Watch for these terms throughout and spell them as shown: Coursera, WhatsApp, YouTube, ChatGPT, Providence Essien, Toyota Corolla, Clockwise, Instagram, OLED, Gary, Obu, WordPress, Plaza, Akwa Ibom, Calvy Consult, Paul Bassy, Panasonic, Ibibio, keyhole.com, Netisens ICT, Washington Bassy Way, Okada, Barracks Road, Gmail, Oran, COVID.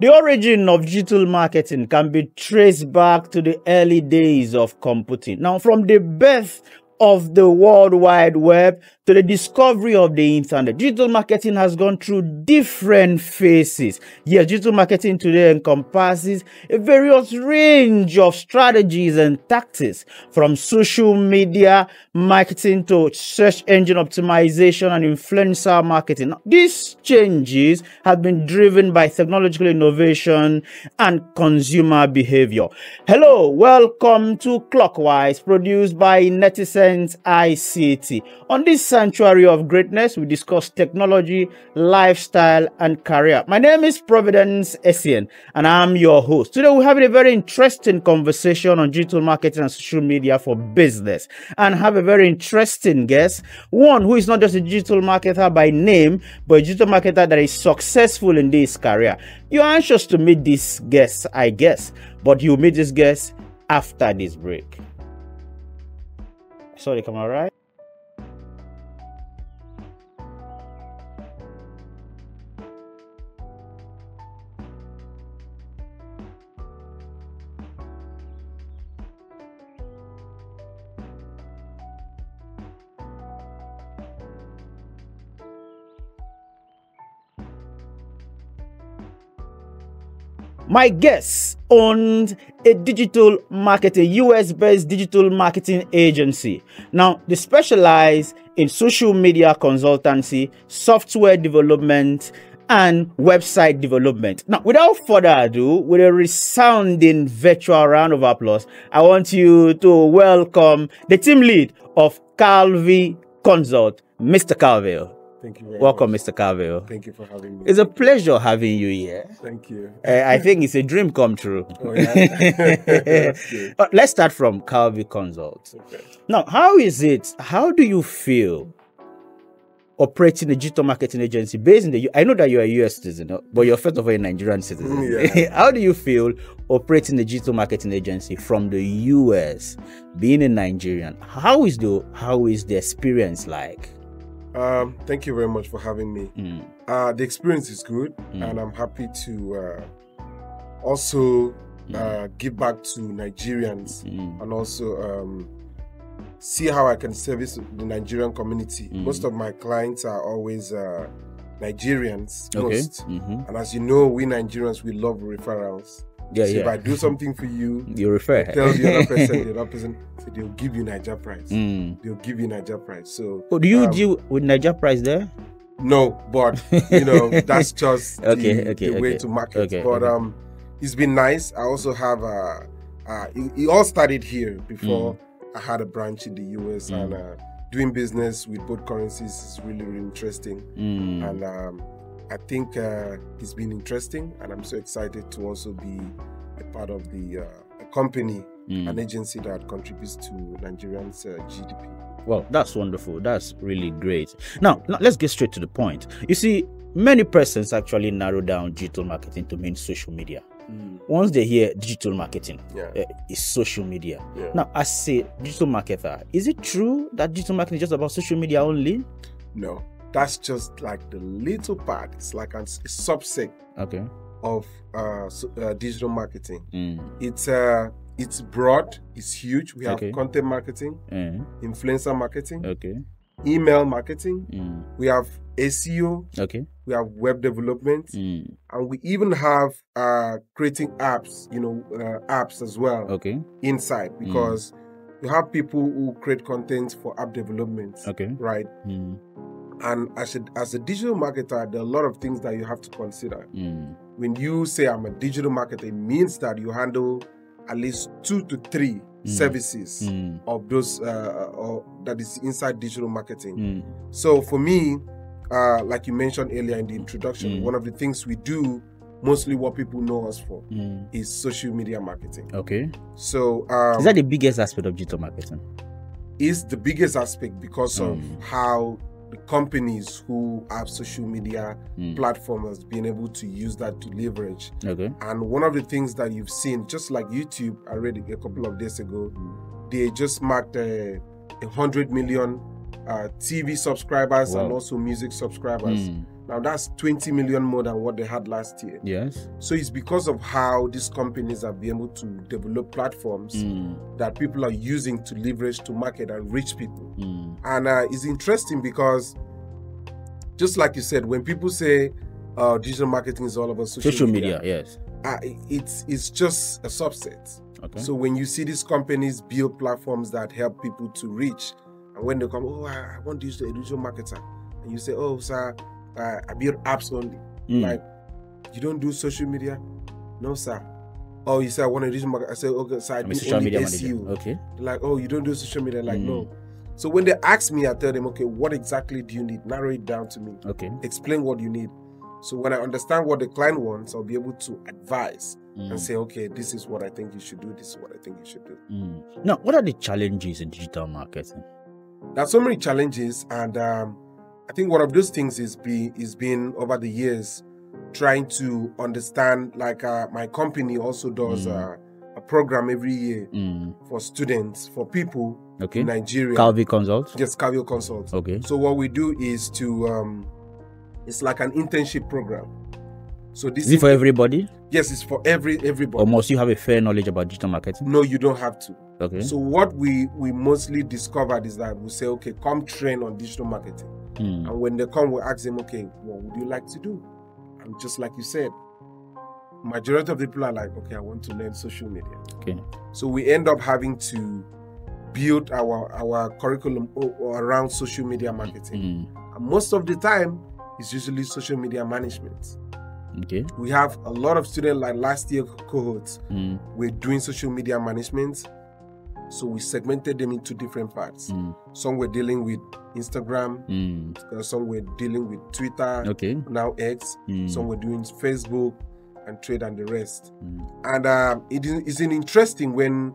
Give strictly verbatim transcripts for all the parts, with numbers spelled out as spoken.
The origin of digital marketing can be traced back to the early days of computing. Now, from the birth of the World Wide Web to the discovery of the internet, digital marketing has gone through different phases. Yes, digital marketing today encompasses a various range of strategies and tactics, from social media marketing to search engine optimization and influencer marketing. Now, these changes have been driven by technological innovation and consumer behavior. Hello, welcome to Clockwise, produced by Netisens I C T. On this sanctuary of greatness, we discuss technology, lifestyle, and career. My name is Providence Essien, and I'm your host. Today, we're having a very interesting conversation on digital marketing and social media for business, and have a very interesting guest, one who is not just a digital marketer by name, but a digital marketer that is successful in this career. You're anxious to meet this guest, I guess, but you'll meet this guest after this break. Sorry, come on, right? My guest owned a digital marketing, U S-based digital marketing agency. Now, they specialize in social media consultancy, software development, and website development. Now, without further ado, with a resounding virtual round of applause, I want you to welcome the team lead of Calvy Consult, Mister Calvy. Thank you very Welcome, much. Mister Calvy. Thank you for having me. It's a pleasure having you here. Thank you. Uh, I think it's a dream come true. Oh, yeah? But let's start from Calvy Consult. Okay. Now, how is it, how do you feel operating a digital marketing agency based in the U S? I know that you're a U S citizen, but you're first of all a Nigerian citizen. Yeah. How do you feel operating a digital marketing agency from the U S, being a Nigerian? How is the, how is the experience like? Um, thank you very much for having me. Mm. Uh, the experience is good, mm. and I'm happy to uh, also mm. uh, give back to Nigerians mm. and also um, see how I can service the Nigerian community. Mm. Most of my clients are always uh, Nigerians, okay. most. Mm-hmm. And as you know, we Nigerians, we love referrals. Yeah, so yeah. If I do something for you, you refer. Tell the other person, the other person, so they'll give you Niger prize. Mm. They'll give you Niger prize. So, oh, do you um, deal with Niger prize there? No, but you know that's just okay, the, okay, the okay. way to market. Okay, but okay. um, it's been nice. I also have a. Uh, it, it all started here before mm. I had a branch in the U S mm. and uh, doing business with both currencies is really, really interesting. Mm. And um. I think uh, it's been interesting, and I'm so excited to also be a part of the uh, a company, mm. an agency that contributes to Nigerians' uh, G D P. Well, that's wonderful. That's really great. Now, now, let's get straight to the point. You see, many persons actually narrow down digital marketing to mean social media. Mm. Once they hear digital marketing, yeah. uh, it's social media. Yeah. Now, as a digital marketer, is it true that digital marketing is just about social media only? No. That's just like the little part. It's like a, a subset okay. of uh, so, uh, digital marketing. Mm. It's uh, it's broad. It's huge. We have okay. content marketing, mm. influencer marketing, okay. email marketing. Mm. We have S E O. Okay. We have web development, mm. and we even have uh, creating apps. You know, uh, apps as well. Okay. Inside because mm. you have people who create content for app development. Okay. Right. Mm. And as a, as a digital marketer, there are a lot of things that you have to consider. Mm. When you say I'm a digital marketer, it means that you handle at least two to three mm. services mm. of those uh, or that is inside digital marketing. Mm. So for me, uh, like you mentioned earlier in the introduction, mm. one of the things we do, mostly what people know us for, mm. is social media marketing. Okay. So um, is that the biggest aspect of digital marketing? It's the biggest aspect because mm. of how the companies who have social media mm. platforms being able to use that to leverage. Okay. And one of the things that you've seen, just like YouTube, I read a couple of days ago, mm. they just marked a uh, hundred million uh, T V subscribers wow. and also music subscribers. Mm. Now that's twenty million more than what they had last year. Yes. So it's because of how these companies have been able to develop platforms mm. that people are using to leverage to market and reach people. Mm. And uh, it's interesting because, just like you said, when people say uh, digital marketing is all about social, social media, media, yes, uh, it's it's just a subset. Okay. So when you see these companies build platforms that help people to reach, and when they come, oh, I, I want digital, a digital marketer, and you say, oh, sir, Uh, I build apps only. Mm. Like, you don't do social media? No, sir. Oh, you say I want to digital market. I say, okay, sir, I I'm do only S E O. Okay. Like, oh, you don't do social media? Like, mm. no. So when they ask me, I tell them, okay, what exactly do you need? Narrow it down to me. Okay. Explain what you need. So when I understand what the client wants, I'll be able to advise mm. and say, okay, this is what I think you should do. This is what I think you should do. Mm. Now, what are the challenges in digital marketing? There are so many challenges, and um, I think one of those things is be is been over the years trying to understand. Like uh, my company also does mm. uh, a program every year mm. for students, for people okay. in Nigeria. Calvy Consult. Yes, Calvy Consult. Okay. So what we do is to um, it's like an internship program. So this is it for everybody. Yes, it's for every everybody. Or must you have a fair knowledge about digital marketing? No, you don't have to. Okay. So what we we mostly discovered is that we say, okay, come train on digital marketing. Mm. And when they come, we ask them, okay, what would you like to do? And just like you said, majority of the people are like, okay, I want to learn social media. Okay. So we end up having to build our, our curriculum around social media marketing. Mm. And most of the time, it's usually social media management. Okay. We have a lot of students, like last year cohorts, mm. we're doing social media management. So we segmented them into different parts. Mm. Some were dealing with Instagram, mm. some were dealing with Twitter, okay. now X, mm. some were doing Facebook and trade and the rest. Mm. And um, it is it's interesting when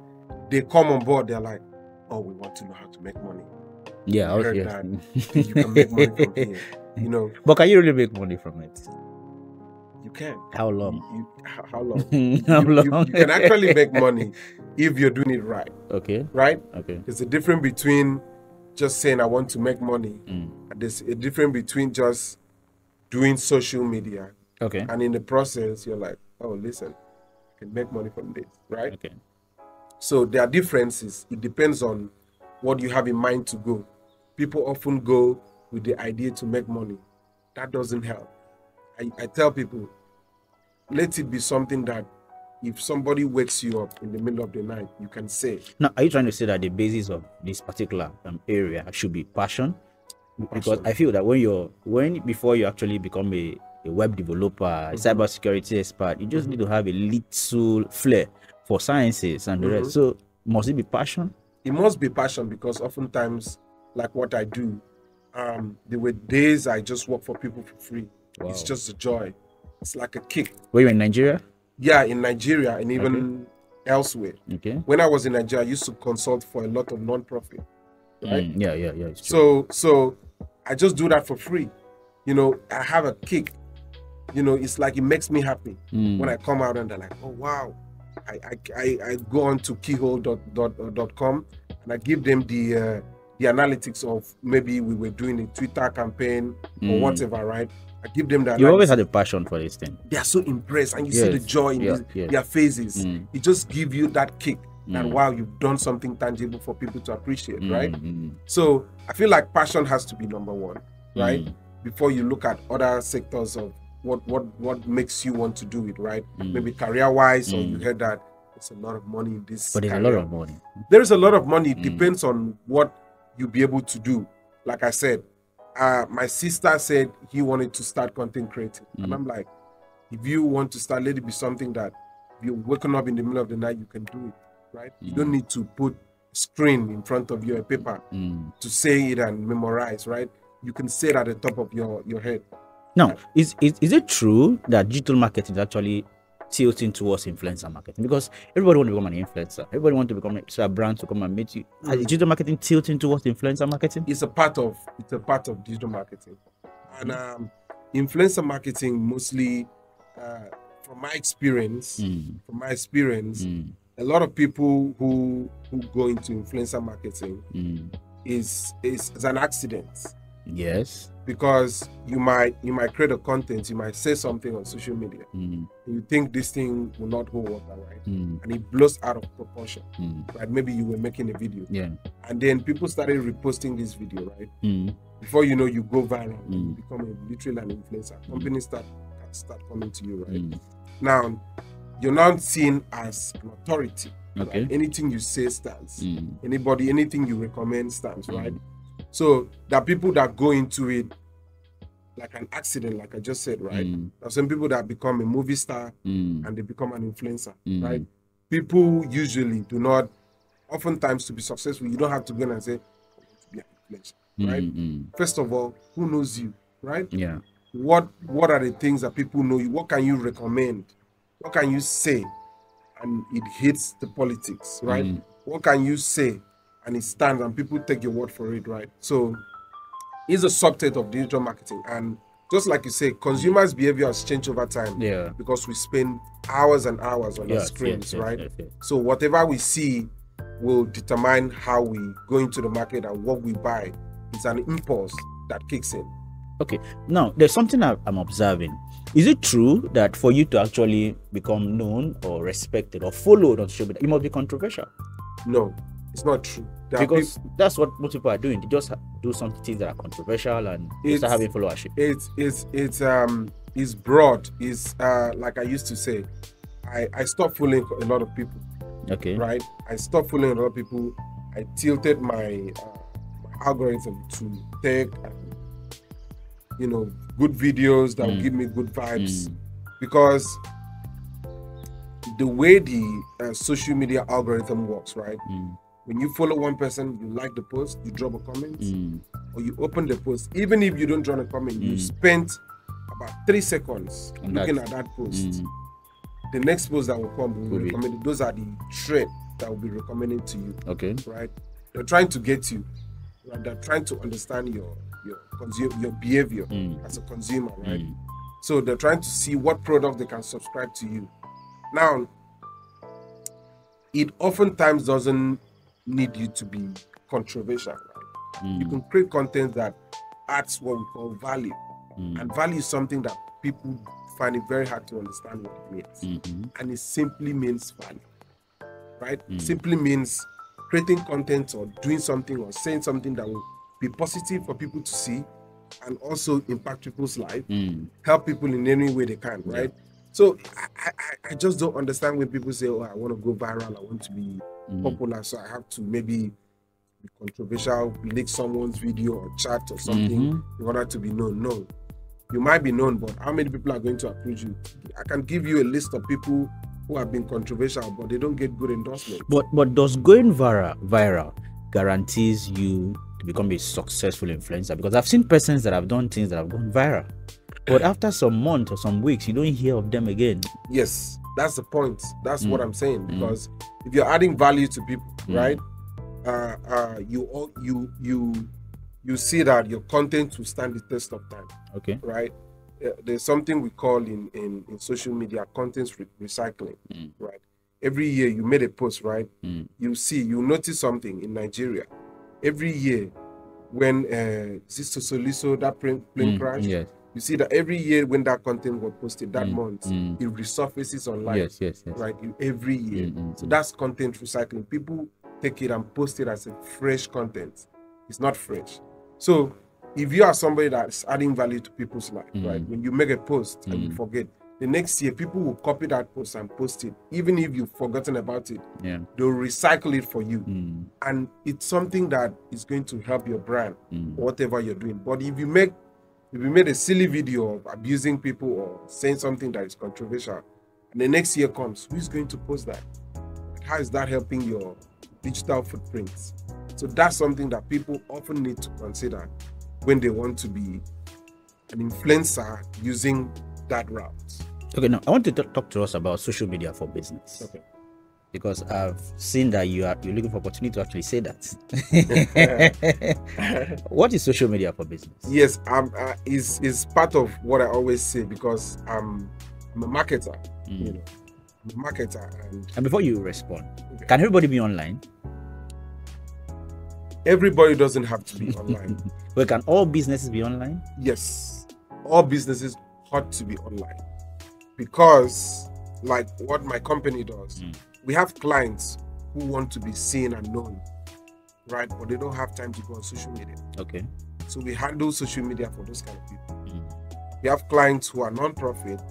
they come on board, they're like, oh, we want to know how to make money. Yeah, I heard that. You can make money from here. You know. But can you really make money from it? You can. How long? You, how, how long? how you, long? You, you can actually make money if you're doing it right. Okay. Right? Okay. There's a difference between just saying I want to make money. Mm. There's a difference between just doing social media. Okay. And in the process, you're like, oh, listen, I can make money from this. Right? Okay. So there are differences. It depends on what you have in mind to go. People often go with the idea to make money. That doesn't help. I, I tell people, let it be something that if somebody wakes you up in the middle of the night, you can say. Now, are you trying to say that the basis of this particular um, area should be passion? passion? Because I feel that when you're, when before you actually become a, a web developer, a mm-hmm. cybersecurity expert, you just mm-hmm. need to have a little flair for sciences and mm-hmm. the rest. So, must it be passion? It must be passion because oftentimes, like what I do, um, there were days I just work for people for free. Wow. It's just a joy. It's like a kick. Were you in Nigeria? Yeah, in Nigeria and even okay. elsewhere. Okay. When I was in Nigeria, I used to consult for a lot of non-profit. Right? Mm, yeah, yeah, yeah. It's true. So, so I just do that for free. You know, I have a kick. You know, it's like it makes me happy mm. when I come out and they're like, oh, wow. I I, I, I go on to keyhole dot com and I give them the, uh, the analytics of maybe we were doing a Twitter campaign mm. or whatever, right? I give them that. You always had a passion for this thing. They are so impressed, and you yes, see the joy in yes, this, yes. their faces. Mm. It just gives you that kick that mm. wow, you've done something tangible for people to appreciate, mm. right? Mm. So I feel like passion has to be number one, right? Mm. Before you look at other sectors of what what what makes you want to do it, right? Mm. Maybe career-wise, mm. or you heard that it's a lot of money in this. But there's career. a lot of money. There is a lot of money. It mm. depends on what you'll be able to do. Like I said. Uh, my sister said he wanted to start content creating. Mm. And I'm like, if you want to start, let it be something that if you're waking up in the middle of the night, you can do it, right? Mm. You don't need to put screen in front of your paper mm. to say it and memorize, right? You can say it at the top of your, your head. Now, right? is, is, is it true that digital marketing is actually tilting towards influencer marketing? Because everybody wants to become an influencer. Everybody wants to become a, so a brand to come and meet you. Mm-hmm. Is digital marketing tilting towards influencer marketing? It's a part of it's a part of digital marketing, and mm-hmm. um, influencer marketing mostly, uh, from my experience, mm-hmm. from my experience, mm-hmm. a lot of people who who go into influencer marketing mm-hmm. is, is is an accident. Yes. Because you might you might create a content, you might say something on social media, mm. and you think this thing will not hold water, right? Mm. And it blows out of proportion. Mm. Right? Maybe you were making a video, yeah, and then people started reposting this video, right? Mm. Before you know, you go viral, mm. you become a literal an influencer. Mm. Companies start start coming to you, right? Mm. Now you're not seen as an authority. Okay. Right? Anything you say stands. Mm. Anybody, anything you recommend stands, mm. right? So there are people that go into it like an accident, like I just said, right? Mm. There are some people that become a movie star mm. and they become an influencer, mm. right? People usually do not, oftentimes to be successful, you don't have to go in and say, I want to be an influencer, mm. right? Mm. First of all, who knows you, right? Yeah. What, what are the things that people know you? What can you recommend? What can you say? And it hits the politics, right? Mm. What can you say? And it stands and people take your word for it, right? So it's a subset of digital marketing. And just like you say, consumers' behavior has changed over time. Yeah. Because we spend hours and hours on yes, our screens, yes, yes, right? Yes, yes, yes. So whatever we see will determine how we go into the market and what we buy. It's an impulse that kicks in. Okay. Now, there's something I'm observing. Is it true that for you to actually become known or respected or followed on social media, it must be controversial? No. It's not true. There because people, that's what most people are doing. They just do some things that are controversial and it's, start having followership. It's it's it's um it's broad. It's uh like I used to say, I I stopped fooling a lot of people. Okay. Right. I stopped fooling a lot of people. I tilted my, uh, my algorithm to take uh, you know good videos that mm. will give me good vibes mm. because the way the uh, social media algorithm works, right? Mm. When you follow one person, you like the post, you drop a comment, mm. or you open the post. Even if you don't drop a comment, mm. you spent about three seconds and looking at that post. Mm. The next post that will come will be recommended. Those are the threads that will be recommended to you. Okay. Right? They're trying to get you. Right? They're trying to understand your your consume your behavior mm. as a consumer, right? Mm. So they're trying to see what product they can subscribe to you. Now, it oftentimes doesn't need you to be controversial, right? Mm. You can create content that adds what we call value, mm. and value is something that people find it very hard to understand what it means, mm-hmm. and it simply means value, right? Mm. Simply means creating content or doing something or saying something that will be positive for people to see and also impact people's life, mm. help people in any way they can, right? Yeah. So I, I, I just don't understand when people say, oh, I want to go viral, I want to be Mm. popular, so I have to maybe be controversial, leak someone's video or chat or something mm-hmm. in order to be known. No, you might be known, but how many people are going to approach you? I can give you a list of people who have been controversial, but they don't get good endorsement. But but does going viral viral guarantees you to become a successful influencer? Because I've seen persons that have done things that have gone viral, but after some months or some weeks, you don't hear of them again. Yes. That's the point. That's mm. what I'm saying. Because mm. if you're adding value to people, mm. right? Uh, uh, you you you you see that your content will stand the test of time. Okay. Right. Uh, there's something we call in in, in social media content re recycling. Mm. Right. Every year you made a post, right? Mm. You see, you notice something in Nigeria. Every year, when uh, Sister Soliso that plane, plane mm. crash. Yes. You see that every year when that content was posted that mm, month, mm. it resurfaces online, yes, yes, yes. right? Every year. Mm, mm, so mm. that's content recycling. People take it and post it as a fresh content. It's not fresh. So if you are somebody that's adding value to people's life, mm. right? When you make a post mm. and you forget, the next year people will copy that post and post it. Even if you've forgotten about it, yeah. they'll recycle it for you. Mm. And it's something that is going to help your brand, mm. whatever you're doing. But if you make If you made a silly video of abusing people or saying something that is controversial, and the next year comes, who's going to post that? How is that helping your digital footprints? So that's something that people often need to consider when they want to be an influencer using that route. Okay, now I want to talk to us about social media for business. Okay. Because I've seen that you are you're looking for opportunity to actually say that. What is social media for business? Yes, um, uh, is is part of what I always say because I'm I'm a marketer, mm. you know, I'm a marketer. And, and before you respond, okay. Can everybody be online? Everybody doesn't have to be online. Well, can all businesses be online? Yes, all businesses ought to be online, because like what my company does, mm. we have clients who want to be seen and known, right? But they don't have time to go on social media. Okay. So we handle social media for those kind of people. Mm. We have clients who are non-profit.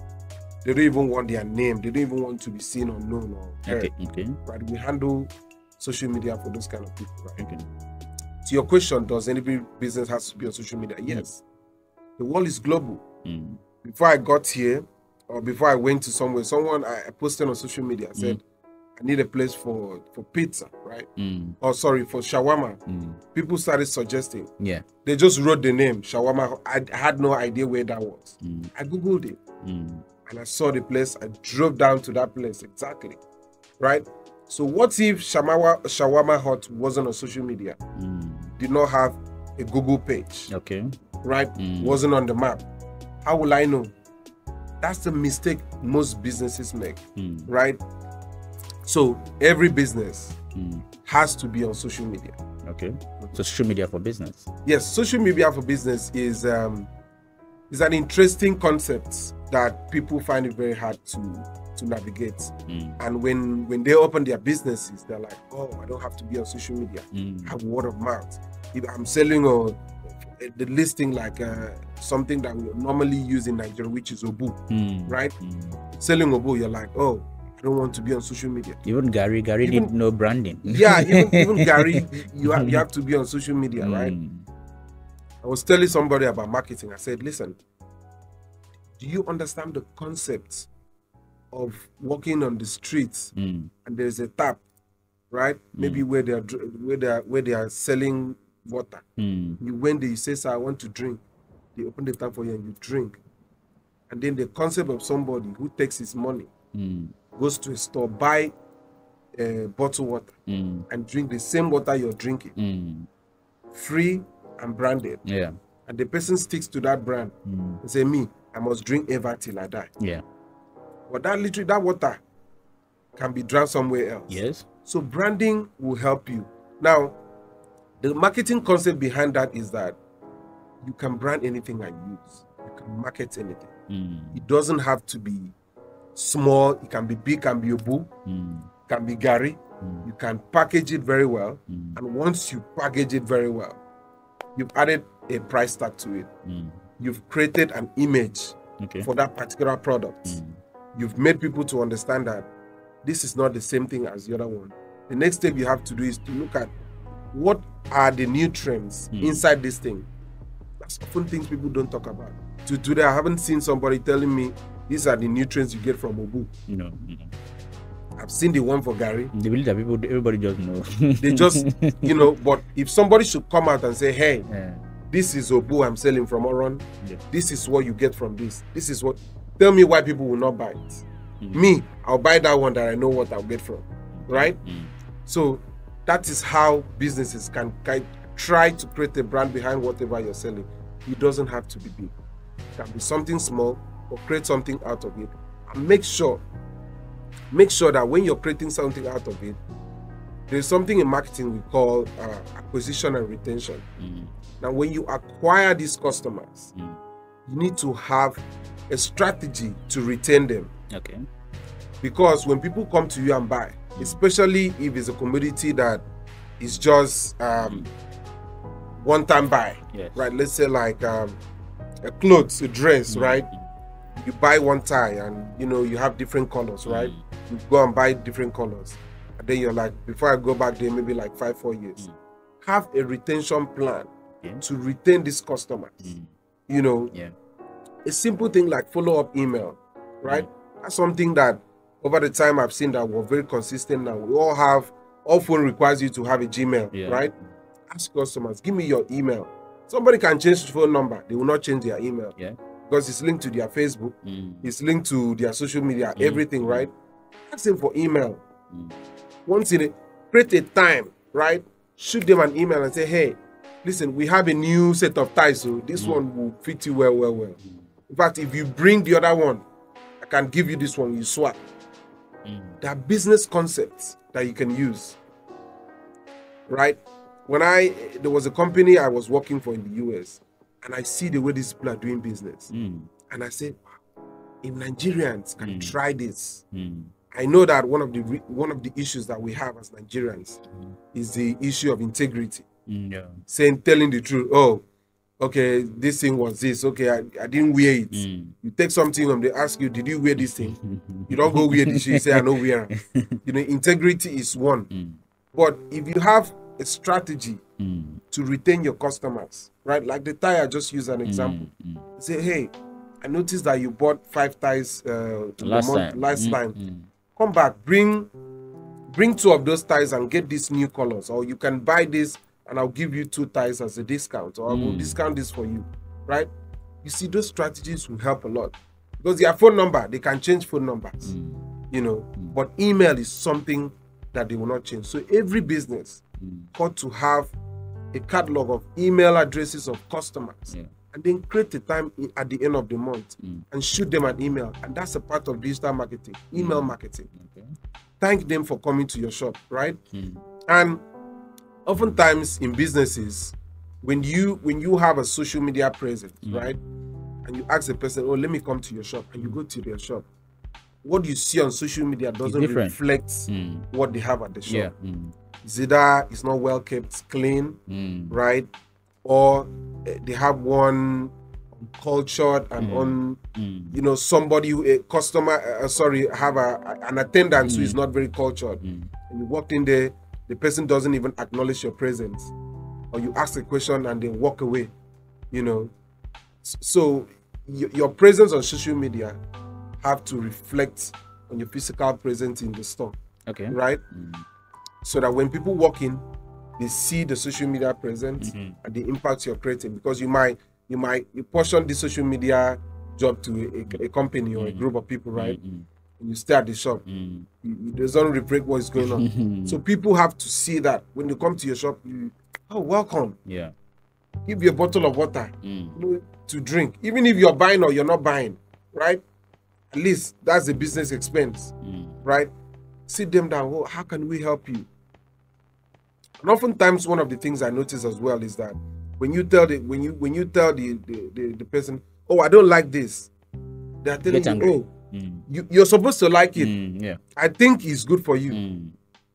They don't even want their name. They don't even want to be seen or known or heard. Okay. Okay. Right? We handle social media for those kind of people, right? Okay. To your question, does any business has to be on social media? Yes. Mm. The world is global. Mm. Before I got here, or before I went to somewhere, someone I posted on social media said, mm. I need a place for, for pizza, right? Mm. Or sorry, for shawarma. Mm. People started suggesting. Yeah. They just wrote the name, shawarma. I had no idea where that was. Mm. I Googled it. Mm. And I saw the place. I drove down to that place, exactly, right? So what if Shamawa, Shawarma Hut wasn't on social media? Mm. Did not have a Google page. Okay. Right? Mm. Wasn't on the map. How will I know? That's the mistake most businesses make, mm. right? So every business mm. has to be on social media. Okay. Social media for business. Yes, social media for business is um, is an interesting concept that people find it very hard to to navigate. Mm. And when when they open their businesses, they're like, oh, I don't have to be on social media. Mm. I have word of mouth. If I'm selling a the listing like uh, something that we normally use in Nigeria, which is Obu, mm. right? Mm. Selling Obu, you're like, oh, I don't want to be on social media. Even Gary, Gary even, need no branding. Yeah, even, even Gary, you have, you have to be on social media, mm. right? I was telling somebody about marketing. I said, listen, do you understand the concept of walking on the streets mm. and there's a tap, right? Mm. Maybe where they're where they're where they are selling water. Mm. You went there, you say, sir, I want to drink. They open the tap for you and you drink. And then the concept of somebody who takes his money, mm. goes to a store, buy uh, bottled water, mm. and drink the same water you're drinking. Mm. Free and branded. Yeah. And the person sticks to that brand mm. and say, me, I must drink ever till I die. Yeah. But that literally, that water can be drowned somewhere else. Yes. So branding will help you. Now, the marketing concept behind that is that you can brand anything I use. You can market anything. Mm. It doesn't have to be small. It can be big, can be Obu, mm. can be Gary. Mm. You can package it very well. Mm. And once you package it very well, you've added a price tag to it. Mm. You've created an image okay. for that particular product. Mm. You've made people to understand that this is not the same thing as the other one. The next step you have to do is to look at what are the new trends mm. inside this thing. That's often things people don't talk about. To today, I haven't seen somebody telling me these are the new trends you get from Obu. No, no. I've seen the one for Gary. They believe that people, everybody just know. They just, you know, but if somebody should come out and say, hey, yeah. this is Obu I'm selling from Oran. Yeah. This is what you get from this. This is what, tell me why people will not buy it. Mm. Me, I'll buy that one that I know what I'll get from, right? Mm. So, that is how businesses can try to create a brand behind whatever you're selling. It doesn't have to be big. It can be something small, or create something out of it. And make sure, make sure that when you're creating something out of it, there's something in marketing we call uh, acquisition and retention. Mm. Now, when you acquire these customers, mm. you need to have a strategy to retain them. Okay. Because when people come to you and buy, especially if it's a commodity that is just um, one-time buy, yes. right? Let's say like um, a clothes, a dress, mm. right? You buy one tie and, you know, you have different colors, right? Mm. You go and buy different colors. And then you're like, before I go back there, maybe like five, four years. Mm. Have a retention plan yeah. to retain these customers. Mm. You know, yeah. a simple thing like follow-up email, right? Mm. That's something that over the time I've seen that we're very consistent now. We all have, all phone requires you to have a Gmail, yeah. right? Ask customers, give me your email. Somebody can change the phone number. They will not change their email. Yeah. Because it's linked to their Facebook. Mm. It's linked to their social media, mm. everything, right? Ask them for email. Mm. Once in a, create a time, right? Shoot them an email and say, hey, listen, we have a new set of ties, so this mm. one will fit you well, well, well. Mm. In fact, if you bring the other one, I can give you this one, you swap. Mm. There are business concepts that you can use, right? when I there was a company I was working for in the U S, and I see the way these people are doing business, mm. and I say, if Nigerians can mm. try this, mm. I know that one of the one of the issues that we have as Nigerians mm. is the issue of integrity. Yeah. Saying, telling the truth. Oh, okay, this thing was this. Okay, I, I didn't wear it. Mm. You take something and they ask you, did you wear this thing? You don't go wear this shit. You say, I don't wear it. You know, integrity is one. Mm. But if you have a strategy mm. to retain your customers, right? Like the tire, I just use an example. Mm. Mm. Say, hey, I noticed that you bought five tires uh, last, month, time. last mm. time. Mm. Come back, bring, bring two of those tires and get these new colors. Or you can buy this and I'll give you two tires as a discount, or I will mm. discount this for you, right? You see, those strategies will help a lot. Because their phone number, they can change phone numbers, mm. you know, mm. but email is something that they will not change. So every business mm. ought to have a catalog of email addresses of customers, yeah. and then create a time in, at the end of the month mm. and shoot them an email. And that's a part of digital marketing, email mm. marketing. Okay. Thank them for coming to your shop, right? Mm. And oftentimes in businesses, when you when you have a social media presence, mm. right, and you ask a person, oh, let me come to your shop, and you go to their shop, what you see on social media doesn't reflect mm. what they have at the shop. Yeah. Mm. It's either it's not well kept clean, mm. right, or they have one cultured and mm. on, mm. you know, somebody, a customer, uh, sorry, have a an attendant mm. who is not very cultured. Mm. And you walked in there, the person doesn't even acknowledge your presence, or you ask a question and they walk away, you know. So your presence on social media have to reflect on your physical presence in the store, okay, right? Mm. So that when people walk in, they see the social media presence mm-hmm. and the impact you're creating, because you might you might you portion the social media job to a, a company or mm-hmm. a group of people, right? Mm-hmm. You stay at the shop, mm. it doesn't reflect what's going on. So people have to see that when you come to your shop, you, oh, welcome. Yeah. Give you a bottle of water mm. to drink. Even if you're buying or you're not buying, right? At least that's a business expense, mm. right? Sit them down, oh, how can we help you? And oftentimes one of the things I notice as well is that when you tell the when you when you tell the the, the, the person, oh, I don't like this, they're telling Get you, angry. oh, Mm. You, you're supposed to like it. Mm, yeah. I think it's good for you. Mm.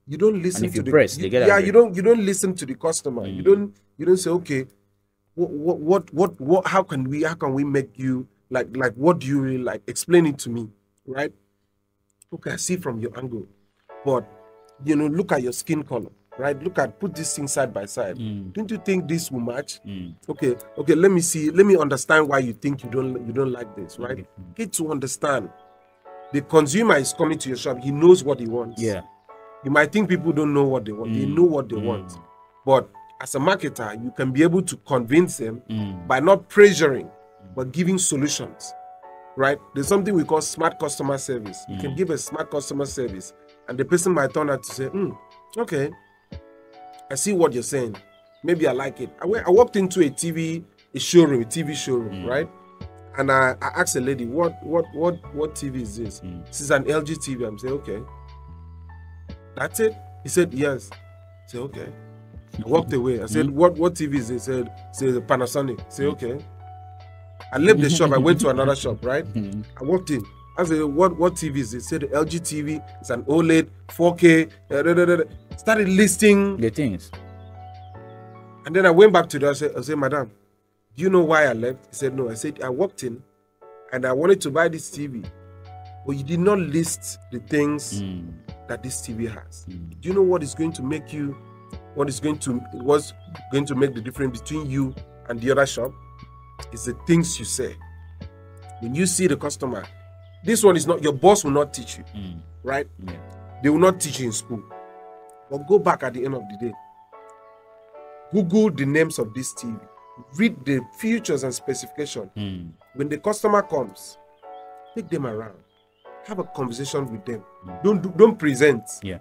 You don't listen and if you to press, the. You, they get yeah, angry. you don't. You don't listen to the customer. Mm. You don't. You don't say, okay, what, what, what, what, how can we, how can we make you like, like, what do you really like? Explain it to me, right? Okay, I see from your angle, but you know, look at your skin color, right? Look at put this thing side by side. Mm. Don't you think this will match? Mm. Okay, okay. Let me see. Let me understand why you think you don't, you don't like this, right? Okay. Get to understand. The consumer is coming to your shop. He knows what he wants. Yeah. You might think people don't know what they want. Mm. They know what they mm. want. But as a marketer, you can be able to convince them mm. by not pressuring, mm. but giving solutions, right? There's something we call smart customer service. Mm. You can give a smart customer service and the person might turn out to say, mm, okay, I see what you're saying. Maybe I like it. I, went, I walked into a T V a showroom, a T V showroom, mm. right? And I, I asked a lady, what, what, what, what T V is this? Mm. This is an L G T V. I'm saying, okay. That's it? He said, yes. I said, okay. I walked away. I said, mm. what, what T V is this? He said, say the Panasonic. I said, okay. I left the shop. I went to another shop, right? Mm. I walked in. I said, what, what T V is this? He said, the L G T V. It's an OLED, four K. Da, da, da, da. Started listing the things. And then I went back to that. I said, I said madam, do you know why I left? He said, no. I said, I walked in and I wanted to buy this T V. But you did not list the things mm. that this T V has. Mm. Do you know what is going to make you, what is going to, what's going to make the difference between you and the other shop? It's the things you say. When you see the customer, this one is not, your boss will not teach you, mm. right? Yeah. They will not teach you in school. But go back at the end of the day. Google the names of this T V. Read the features and specification. Mm. When the customer comes, take them around, have a conversation with them. Mm. Don't do, don't present. Yeah.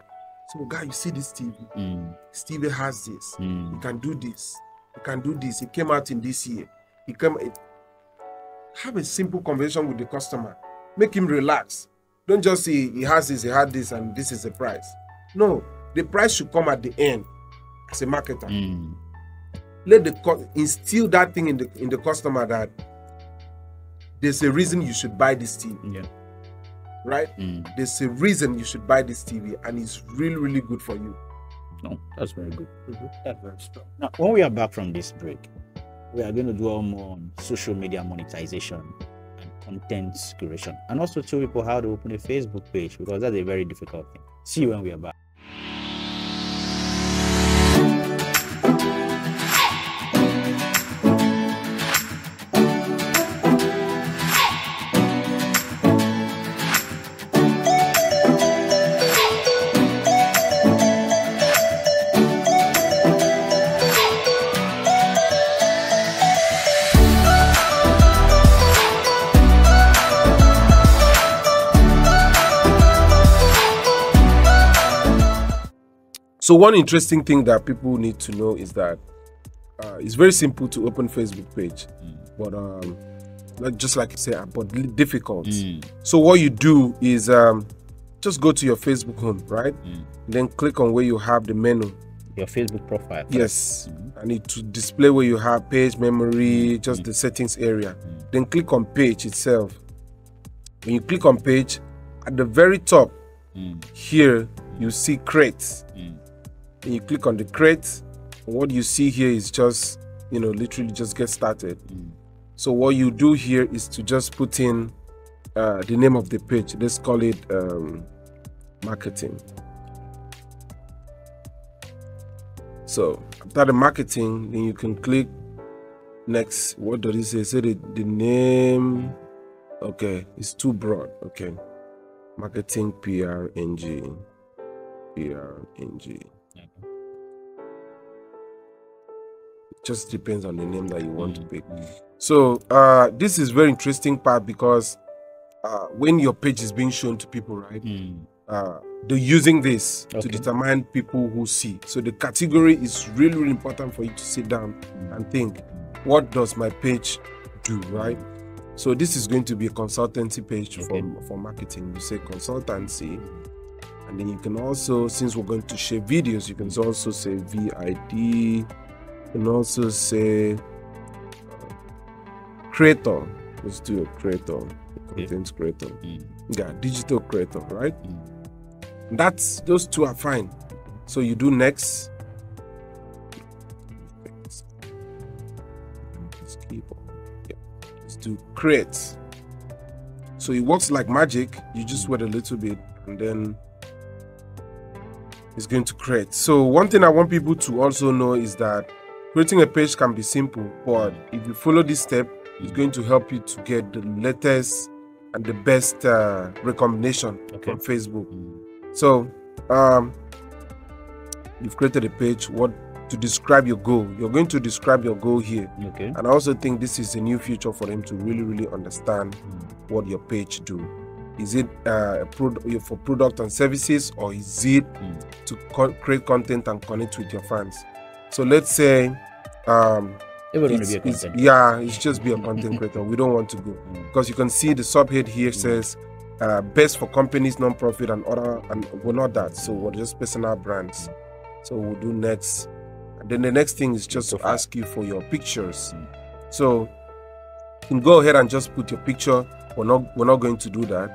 So, guy, you see this T V. Mm. This T V has this. Mm. It can do this. It can do this. It came out in this year. It came. It, have a simple conversation with the customer. Make him relax. Don't just say he has this, he had this, and this is the price. No, the price should come at the end. as a marketer. Mm. Let the instill that thing in the in the customer that there's a reason you should buy this T V. Yeah. Right? Mm. There's a reason you should buy this T V, and it's really, really good for you. No, that's very good. Mm-hmm. That's very strong. Now, when we are back from this break, we are going to dwell more on social media monetization and content curation, and also show people how to open a Facebook page, because that's a very difficult thing. See you when we are back. So one interesting thing that people need to know is that uh, it's very simple to open Facebook page, mm. but um, not just like you say, but difficult. Mm. So what you do is um, just go to your Facebook home, right? Mm. Then click on where you have the menu. Your Facebook profile. Right? Yes, mm-hmm. and it to display where you have page memory, just mm. the settings area. Mm. Then click on page itself. When you click on page, at the very top mm. here, mm. you see crates. Mm. And you click on the crate, and what you see here is just, you know, literally just get started. Mm. So what you do here is to just put in uh, the name of the page. Let's call it um, marketing. So after the marketing, then you can click next. What does it say? Say the, the name. Okay, it's too broad. Okay, marketing P R N G, P R N G. Just depends on the name that you want mm -hmm. to pick. So uh, this is very interesting part, because uh, when your page is being shown to people, right? Mm. Uh, they're using this okay. to determine people who see. So the category is really, really important for you to sit down mm. and think, what does my page do, right? So this is going to be a consultancy page okay. for, for marketing. You say consultancy. And then you can also, since we're going to share videos, you can also say V I D. You can also say creator. Let's do a creator, a content yeah. creator. Mm. Yeah, digital creator, right? Mm. That's, those two are fine. So you do next. Yeah. Let's do create. So it works like magic. You just wait a little bit, and then is going to create. So one thing I want people to also know is that creating a page can be simple, but if you follow this step, mm-hmm. it's going to help you to get the latest and the best uh, recommendation okay. from Facebook. Mm-hmm. So um, you've created a page. What to describe your goal? You're going to describe your goal here, okay. and I also think this is a new feature for them to really, really understand mm-hmm. what your page do. Is it uh, for product and services, or is it mm. to co create content and connect with your fans? So let's say um, it would it's, be a content. It's, yeah, it should just be a content creator. We don't want to go because mm. you can see the subhead here mm. says uh, best for companies, non-profit, and other, and we're not that. So we're just personal brands. So we'll do next. And then the next thing is just to ask you for your pictures. Mm. So you can go ahead and just put your picture. We're not, we're not going to do that.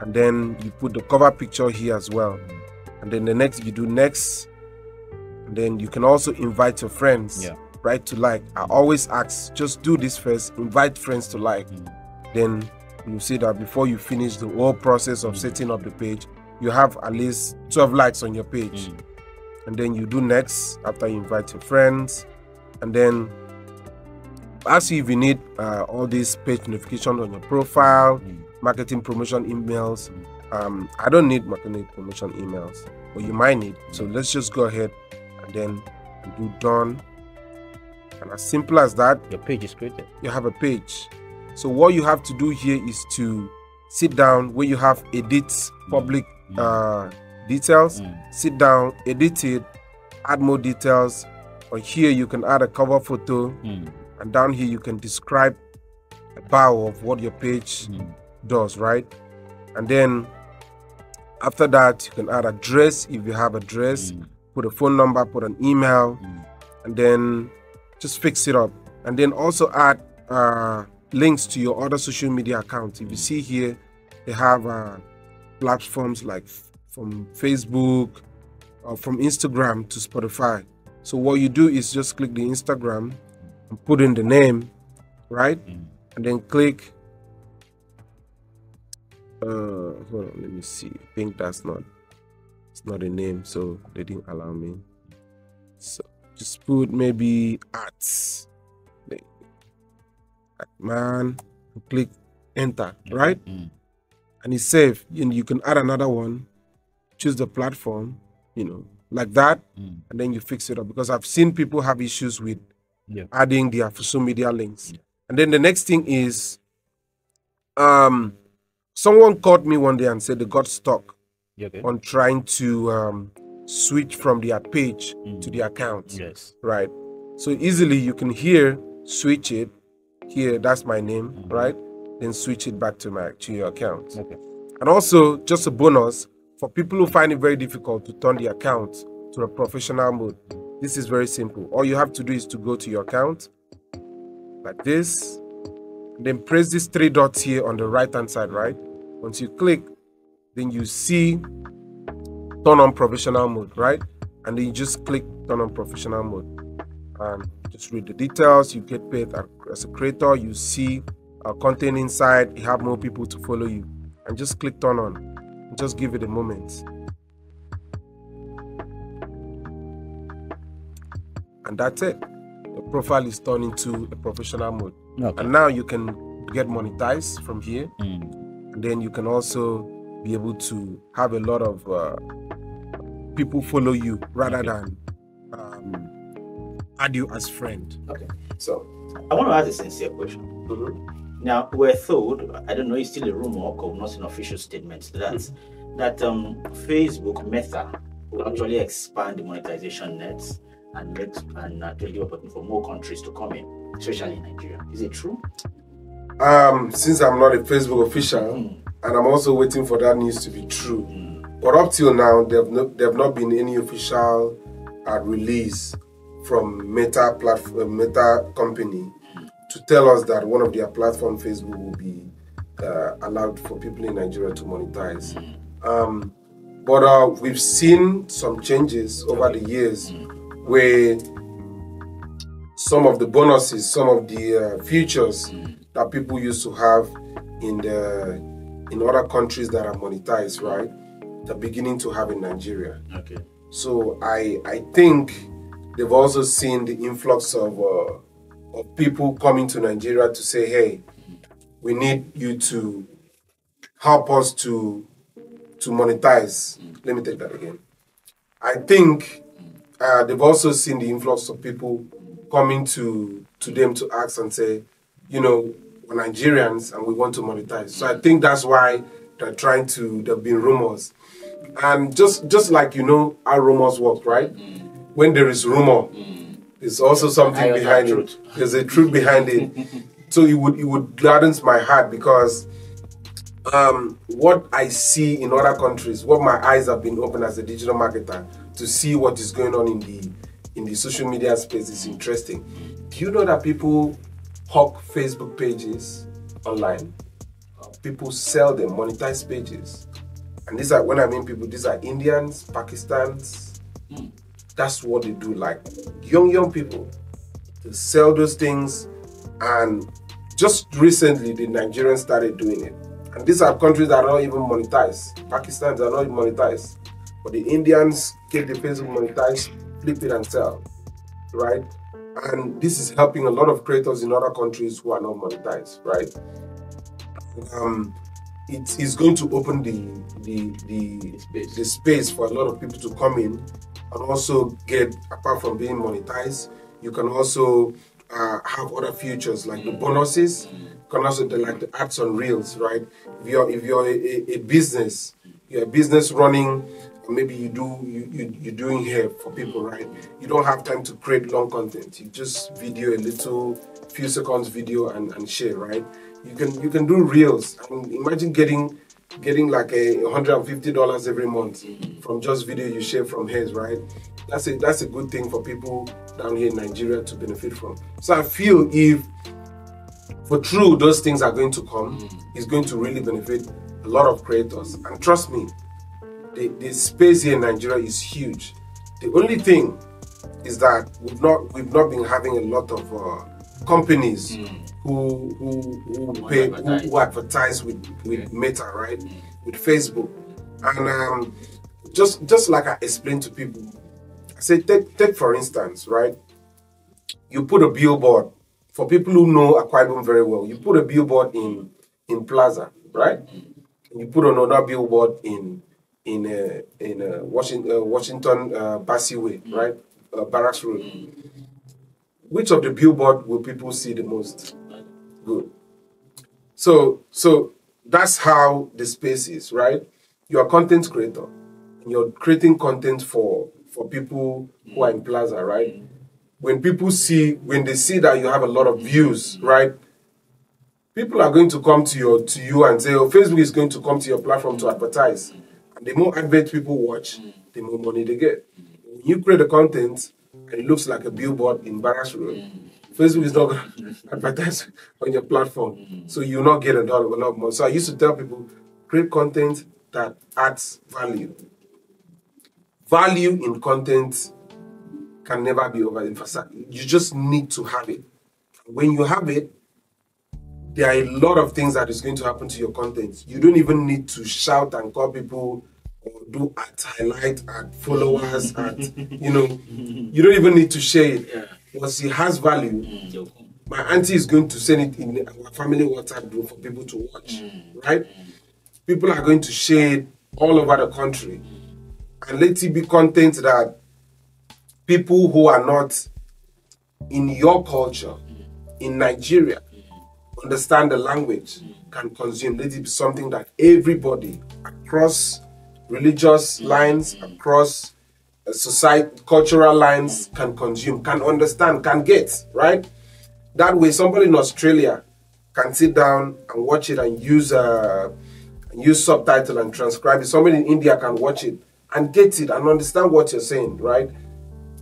And then you put the cover picture here as well. And then the next, you do next. And then you can also invite your friends, yeah. right, to like. I always ask, just do this first, invite friends to like. Mm. Then you see that before you finish the whole process of mm. setting up the page, you have at least twelve likes on your page. Mm. And then you do next after you invite your friends. And then ask you if you need uh, all these page notifications on your profile, mm. marketing promotion emails. Mm. Um, I don't need marketing promotion emails, but you might need. So let's just go ahead and then do done. And as simple as that, your page is created. You have a page. So what you have to do here is to sit down where you have edit mm. public mm. Uh, details. Mm. Sit down, edit it, add more details. Or here you can add a cover photo. Mm. And down here, you can describe a bio of what your page mm. does, right? And then after that, you can add address if you have address, mm. put a phone number, put an email, mm. and then just fix it up. And then also add uh, links to your other social media accounts. If you see here, they have uh, platforms like from Facebook or from Instagram to Spotify. So what you do is just click the Instagram and put in the name, right? Mm. And then click, uh, hold on, let me see. I think that's not, it's not a name, so they didn't allow me. So just put maybe arts. Man, click enter, right? Mm-hmm. And it's saved. And you can add another one, choose the platform, you know, like that, mm. and then you fix it up. Because I've seen people have issues with yeah. adding their social media links. Yeah. And then the next thing is, um, someone called me one day and said they got stuck okay. on trying to um, switch from their page mm. to the account. Yes, right. So easily you can here switch it. Here, that's my name, mm-hmm. right? Then switch it back to my to your account. Okay. And also, just a bonus for people who find it very difficult to turn the account to a professional mode. This is very simple. All you have to do is to go to your account like this, and then press these three dots here on the right-hand side, right? Once you click, then you see turn on professional mode, right? And then you just click turn on professional mode. And just read the details. You get paid as a creator. You see uh, content inside. You have more people to follow you. And just click turn on. Just give it a moment. And that's it. Your profile is turned into a professional mode. Okay. And now you can get monetized from here. Mm. And then you can also be able to have a lot of uh, people follow you rather okay. than um, add you as friend. Okay, so I want to ask a sincere question. Mm-hmm. Now we're told, I don't know, it's still a rumor or not an official statement, that mm-hmm. that um, Facebook Meta will actually expand the monetization nets and make and actually open for more countries to come in, especially in Nigeria. Is it true? Um, since I'm not a Facebook official, mm-hmm. and I'm also waiting for that news to be true, mm-hmm. but up till now, there have no, there have not been any official uh, release from Meta platform, Meta company, to tell us that one of their platform, Facebook, will be uh, allowed for people in Nigeria to monetize. Um, but uh, we've seen some changes over the years where some of the bonuses, some of the uh, features that people used to have in the in other countries that are monetized, right, they're beginning to have in Nigeria. Okay. So I I think they've also seen the influx of, uh, of people coming to Nigeria to say, hey, we need you to help us to, to monetize. Let me take that again. I think uh, they've also seen the influx of people coming to, to them to ask and say, you know, we're Nigerians and we want to monetize. So I think that's why they're trying to, there have been rumors. And just, just like, you know, how rumors work, right? When there is rumor, mm. there's also something behind it. There's a truth behind it. So it would it would gladdens my heart, because um, what I see in other countries, what my eyes have been open as a digital marketer to see what is going on in the in the social media space is interesting. Do you know that people hawk Facebook pages online? People sell them, monetize pages, and these are, when I mean people, these are Indians, Pakistans. Mm. That's what they do, like young, young people. They sell those things, and just recently the Nigerians started doing it. And these are countries that are not even monetized. Pakistan's are not even monetized. But the Indians get the Facebook monetized, flip it and sell, right? And this is helping a lot of creators in other countries who are not monetized, right? Um, it is going to open the, the, the, space. the space for a lot of people to come in. And also get, apart from being monetized, you can also uh, have other features like the bonuses. You can also do like the ads on reels, right? If you're if you're a, a business, you're a business running, maybe you do you, you you're doing hair for people, right? You don't have time to create long content. You just video a little, few seconds video and, and share, right? You can you can do reels. I mean, imagine getting. Getting like a one hundred fifty dollars every month from just video you share from his, right? that's a that's a good thing for people down here in Nigeria to benefit from. So I feel if for true those things are going to come, mm. it's going to really benefit a lot of creators. And trust me, the, the space here in Nigeria is huge. The only thing is that we've not we've not been having a lot of uh, companies mm. who who who, pay, advertise. who who advertise with with okay. Meta, right? Mm. With Facebook. And um, just just like I explained to people, I say take take for instance, right? You put a billboard for people who know Akwa Ibom very well. You put a billboard in in Plaza, right? And you put another billboard in in uh, in uh, Washington uh, Washington uh, Bassy Way, right? Uh, Barracks Road. Which of the billboard will people see the most? Good. So so that's how the space is, right? You're a content creator. You're creating content for for people who are in Plaza, right? When people see, when they see that you have a lot of views, right? People are going to come to your to you and say, "Oh, Facebook is going to come to your platform to advertise." And the more adverts people watch, the more money they get. When you create the content and it looks like a billboard in Barracks Road, Facebook is not going to advertise on your platform, so you'll not get a lot, a lot more. So I used to tell people, create content that adds value. Value in content can never be overemphasized. You just need to have it. When you have it, there are a lot of things that is going to happen to your content. You don't even need to shout and call people or do at highlight, at followers, at, you know, you don't even need to share it. Once it has value, my auntie is going to send it in our family WhatsApp group for people to watch, right? People are going to share it all over the country. And let it be content that people who are not in your culture, in Nigeria, understand the language, can consume. Let it be something that everybody across religious lines, across society, cultural lines can consume, can understand, can get, right? That way somebody in Australia can sit down and watch it and use a... use subtitle and transcribe it. Somebody in India can watch it and get it and understand what you're saying, right?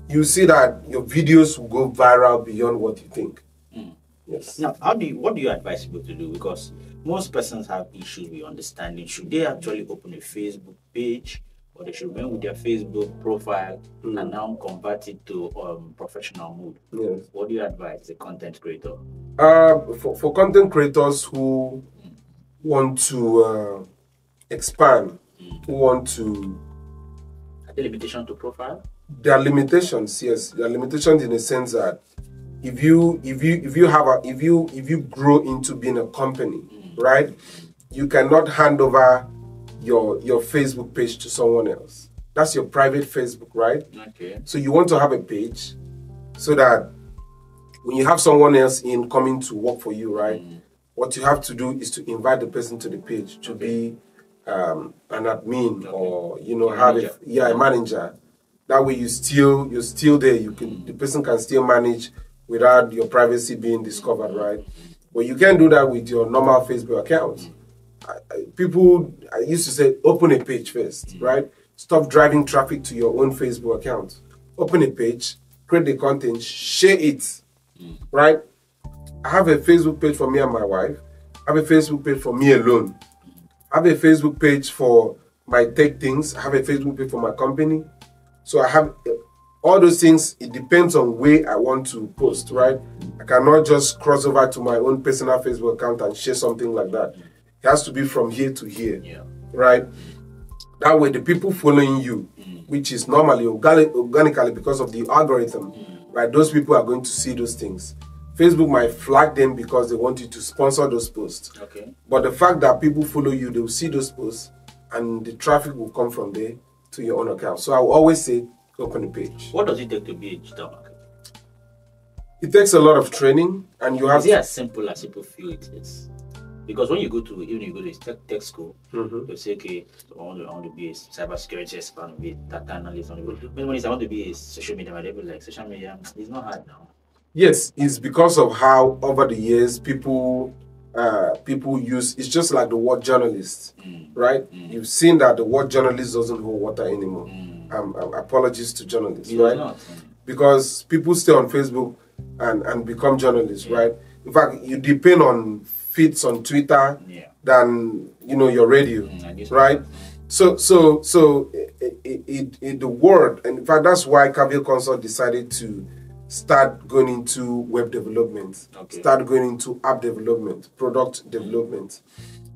You see that your videos will go viral beyond what you think. Mm. Yes. Now, how do you, what do you advise people to do? Because most persons have issues with understanding. Should they actually open a Facebook page, or they should remain with their Facebook profile mm. and now convert it to um, professional mode? Yes. What do you advise the content creator? Uh, for, for content creators who want to uh, expand, who want to... Are there limitations to profile? There are limitations, yes. There are limitations in the sense that if you if you if you have a if you if you grow into being a company, mm. right, you cannot hand over your your Facebook page to someone else. That's your private Facebook, right? Okay. So you want to have a page so that when you have someone else in coming to work for you, right? Mm. What you have to do is to invite the person to the page to okay. be um, an admin okay. or, you know, a have a, yeah, a manager. That way you still, you're still there. You can, mm. the person can still manage without your privacy being discovered, right? But you can't do that with your normal Facebook account. Mm. I, I, people, I used to say, open a page first, mm. right? Stop driving traffic to your own Facebook account. Open a page, create the content, share it, mm. right? I have a Facebook page for me and my wife. I have a Facebook page for me alone. I have a Facebook page for my tech things. I have a Facebook page for my company. So I have all those things. It depends on where I want to post, right? I cannot just cross over to my own personal Facebook account and share something like that. It has to be from here to here, yeah. right? That way the people following you, which is normally organically because of the algorithm, right? Those people are going to see those things. Facebook might flag them because they want you to sponsor those posts. Okay. But the fact that people follow you, they will see those posts and the traffic will come from there to your own account. So I will always say, open the page. What does it take to be a digital marketer? It takes a lot of training and you have... Is it as simple as people feel it is? Because when you go to, even you go to tech, tech school, mm-hmm. you say, okay, I want, to, I want to be a cybersecurity expert, I want to be a data analyst, I want to be, when I want to be a social media, whatever, like social media, it's not hard now. Yes, it's because of how over the years people uh, people use, it's just like the word journalist, mm. right? Mm. You've seen that the word journalist doesn't hold water anymore. Mm. um, apologies to journalists, you right? Not. Because people stay on Facebook and, and become journalists, yeah. right? In fact, you depend on feeds on Twitter yeah. than, you know, your radio, mm, right? So, so, so it, it, it, the word, and in fact, that's why Calvy Consult decided to start going into web development, okay. start going into app development, product development.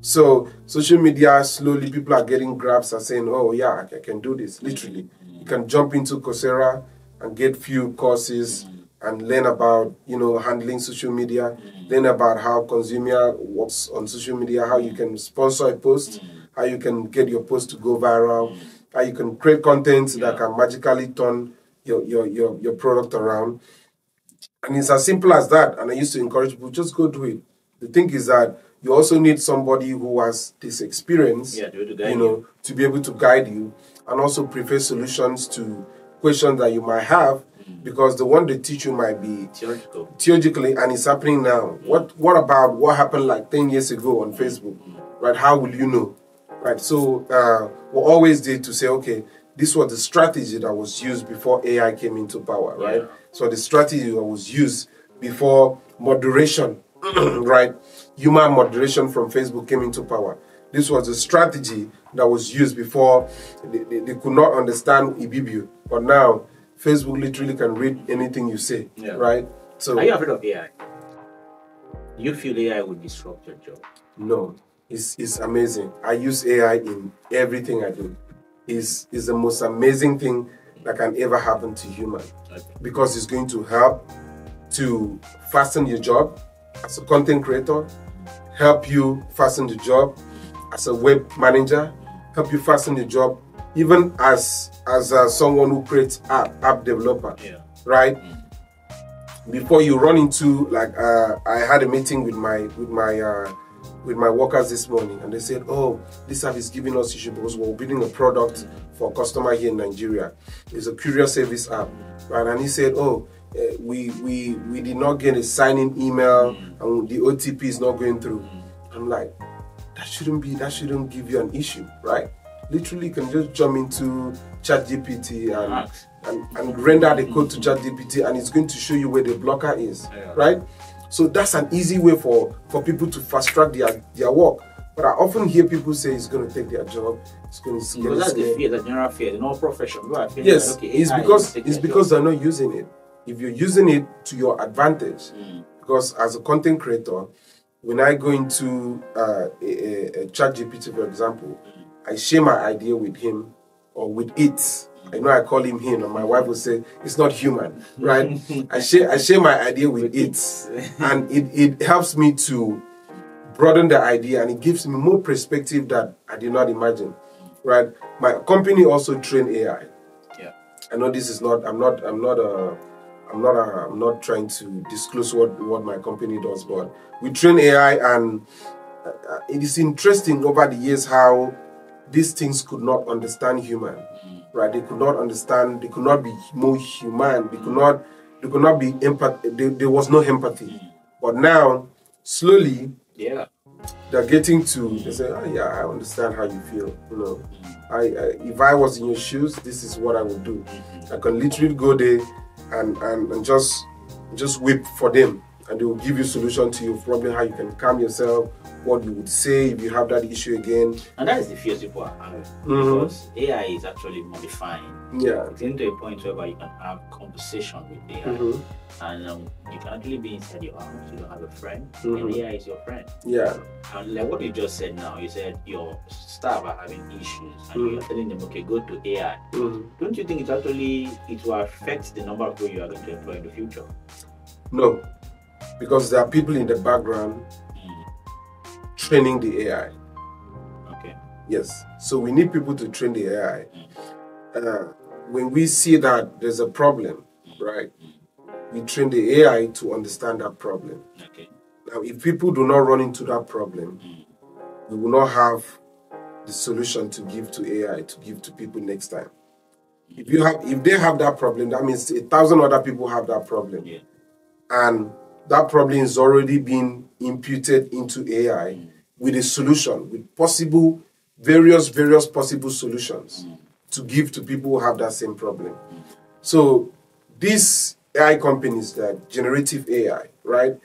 So social media, slowly people are getting grabs and saying, oh yeah, I can do this. Literally, you can jump into Coursera and get few courses and learn about, you know, handling social media, learn about how consumer works on social media, how you can sponsor a post, how you can get your post to go viral, how you can create content yeah. that can magically turn your, your, your, your product around. And it's as simple as that. And I used to encourage people, just go do it. The thing is that you also need somebody who has this experience, yeah, to guide you know, you. to be able to guide you and also prepare solutions to questions that you might have, mm-hmm. because the one they teach you might be theoretical. Theoretically, and it's happening now. What what about what happened like ten years ago on Facebook, mm-hmm. right? How will you know, right? So uh, we're always there to say, okay, this was the strategy that was used before A I came into power, right? Yeah. So the strategy that was used before moderation, right? Human moderation from Facebook came into power. This was a strategy that was used before they, they, they could not understand Ibibio. But now, Facebook literally can read anything you say, yeah. right? So, are you afraid of A I? Do you feel A I will disrupt your job? No, it's, it's amazing. I use A I in everything I do. It's, it's the most amazing thing that can ever happen to human. Okay. Because it's going to help to fasten your job as a content creator, help you fasten the job as a web manager, help you fasten the job even as as uh, someone who creates app, app developer, yeah. right? Mm-hmm. Before you run into like uh, I had a meeting with my with my uh, with my workers this morning, and they said, "Oh, this app is giving us issue because we're building a product mm-hmm. for a customer here in Nigeria. It's a courier service app, right?" And he said, "Oh, uh, we we we did not get a sign-in email, mm-hmm. and the O T P is not going through." Mm-hmm. I'm like, that shouldn't be. That shouldn't give you an issue, right? Literally, you can just jump into ChatGPT and, and and render the code to ChatGPT, and it's going to show you where the blocker is, yeah. right? So that's an easy way for, for people to fast track their, their work. But I often hear people say it's going to take their job. It's going to because that's the fear, the general fear, no profession. No, yes, like, okay, it's because it's because job. They're not using it. If you're using it to your advantage, mm. because as a content creator, when I go into uh, a, a, a ChatGPT, for example. I share my idea with him or with it. I know I call him him, and my wife will say it's not human, right? I share I share my idea with it, and it, it helps me to broaden the idea, and it gives me more perspective that I did not imagine, right? My company also trained A I. Yeah, I know this is not. I'm not. I'm not a. I'm not. A, I'm not trying to disclose what what my company does, but we train A I, and it is interesting over the years how these things could not understand human, mm. right? They could not understand. They could not be more human. They could not. They could not be empathy. They, there was no empathy. Mm. But now, slowly, yeah, they're getting to. They say, "Oh yeah, I understand how you feel. You know, I, I if I was in your shoes, this is what I would do. I can literally go there and and, and just just weep for them, and they will give you solution to your problem, how you can calm yourself." What you would say if you have that issue again. And that is the fear people are having. Mm-hmm. Because A I is actually modifying. Yeah. It's getting to a point where you can have conversation with A I. Mm-hmm. And um, you can actually be inside your house, you don't have a friend, mm-hmm. and A I is your friend. Yeah. And like what you just said now, you said your staff are having issues and mm-hmm. you're telling them, okay, go to A I. Mm-hmm. Don't you think it actually, it will affect the number of people you are going to employ in the future? No. Because there are people in the background training the A I. Okay. Yes. So we need people to train the A I. Uh, when we see that there's a problem, right? We train the A I to understand that problem. Okay. Now, if people do not run into that problem, we will not have the solution to give to A I, to give to people next time. If you have, if they have that problem, that means a thousand other people have that problem. Yeah. And that problem is already being imputed into A I mm. with a solution, with possible, various, various possible solutions. Mm. to give to people who have that same problem. So these A I companies that generative A I, right?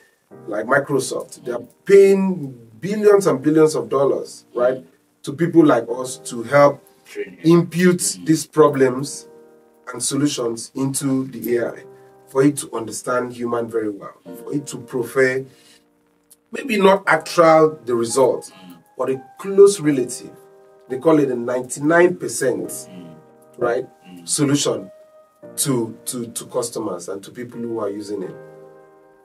Like Microsoft, they're paying billions and billions of dollars, right? To people like us to help impute these problems and solutions into the A I, for it to understand human very well, for it to proffer, maybe not actual the result, but a close relative. They call it a ninety-nine percent, right, solution to, to, to customers and to people who are using it.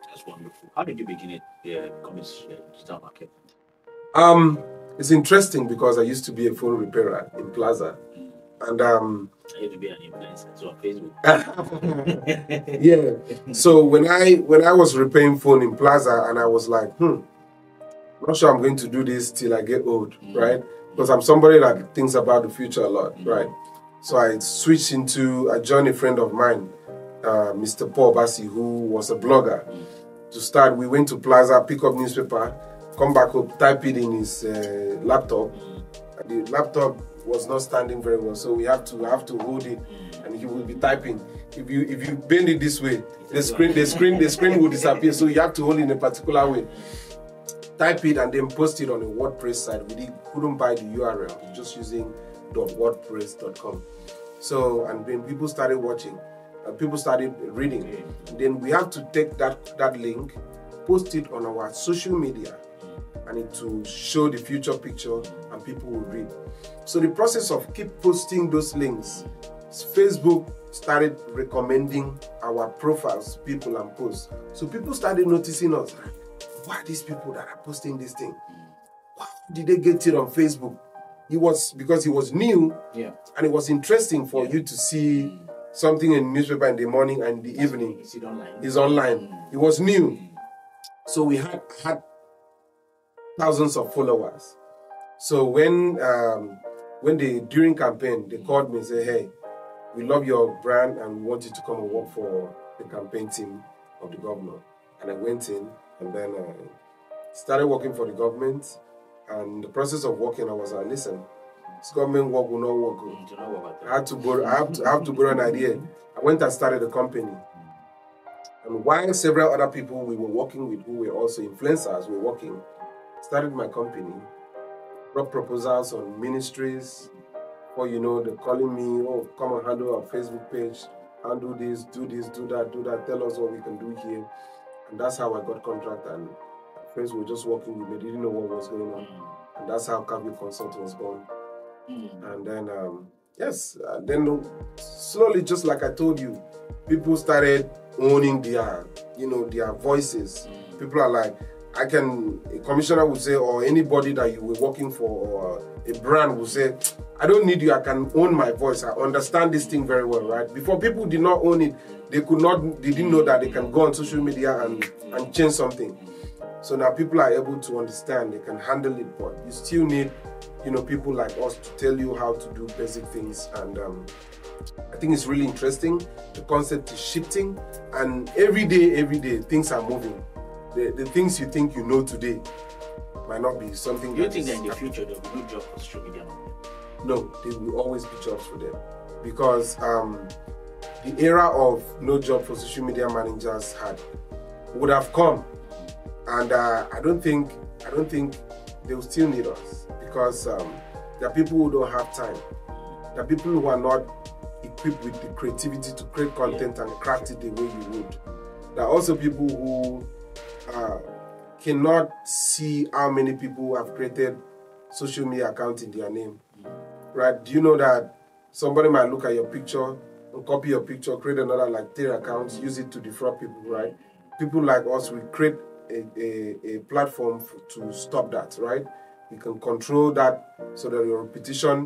That's wonderful. How did you begin it, the commerce digital market? Um, it's interesting because I used to be a phone repairer in Plaza. And um, I used to be an influencer, so on Facebook. Yeah. So when I when I was repairing phone in Plaza, and I was like, hmm, not sure I'm going to do this till I get old, mm-hmm. right? Because I'm somebody that thinks about the future a lot, mm-hmm. right? So I switched into, I joined a friend of mine, uh, Mister Paul Bassy, who was a blogger. Mm-hmm. To start, we went to Plaza, pick up newspaper, come back up, type it in his uh, laptop. Mm-hmm. And the laptop was not standing very well, so we have to have to hold it, and he will be typing. If you if you bend it this way, the screen the screen the screen will disappear. So you have to hold it in a particular way. Type it and then post it on a WordPress site. We did, couldn't buy the U R L, just using .wordpress dot com. So and then people started watching, and people started reading. And then we have to take that that link, post it on our social media, and it to show the future picture, and people will read. So the process of keep posting those links, Facebook started recommending our profiles to people and posts. So people started noticing us. Why are these people that are posting this thing? Why did they get it on Facebook? It was because it was new, yeah. and it was interesting for yeah. you to see something in the newspaper in the morning and the evening. It's online. It's online. Mm. It was new. So we had, had thousands of followers. So when um, when they during campaign, they called me and said, "Hey, we love your brand and we want you to come and work for the campaign team of the governor." And I went in, and then I started working for the government. And the process of working, I was like, "Listen, this government work will not work. I had to borrow. I have to, I have to borrow an idea." I went and started a company. And while several other people we were working with, who were also influencers, were working, started my company, brought proposals on ministries, or you know, they're calling me, "Oh, come and handle our Facebook page, handle this, do this, do that, do that, tell us what we can do here." And that's how I got contract, and friends were just working with me, they didn't know what was going on. And that's how Calvy Consult was born. And then, um, yes, and then slowly, just like I told you, people started owning their, you know, their voices. People are like, I can, a commissioner would say, or anybody that you were working for, or a brand would say, "I don't need you, I can own my voice. I understand this thing very well," right? Before, people did not own it. They could not, they didn't know that they can go on social media and, and change something. So now people are able to understand, they can handle it, but you still need, you know, people like us to tell you how to do basic things. And um, I think it's really interesting. The concept is shifting, and every day, every day, things are moving. The, the things you think you know today might not be something. Do you think that in the future there will be no job for social media? No, there will always be jobs for them, because um, the era of no job for social media managers had would have come, and uh, I don't think I don't think they will still need us, because um, there are people who don't have time. There are people who are not equipped with the creativity to create content yeah. and craft it the way you would. There are also people who Uh, cannot see how many people have created social media accounts in their name, right? Do you know that somebody might look at your picture and copy your picture, create another like three accounts, use it to defraud people, right? People like us, we create a, a, a platform to stop that, right? We can control that so that your repetition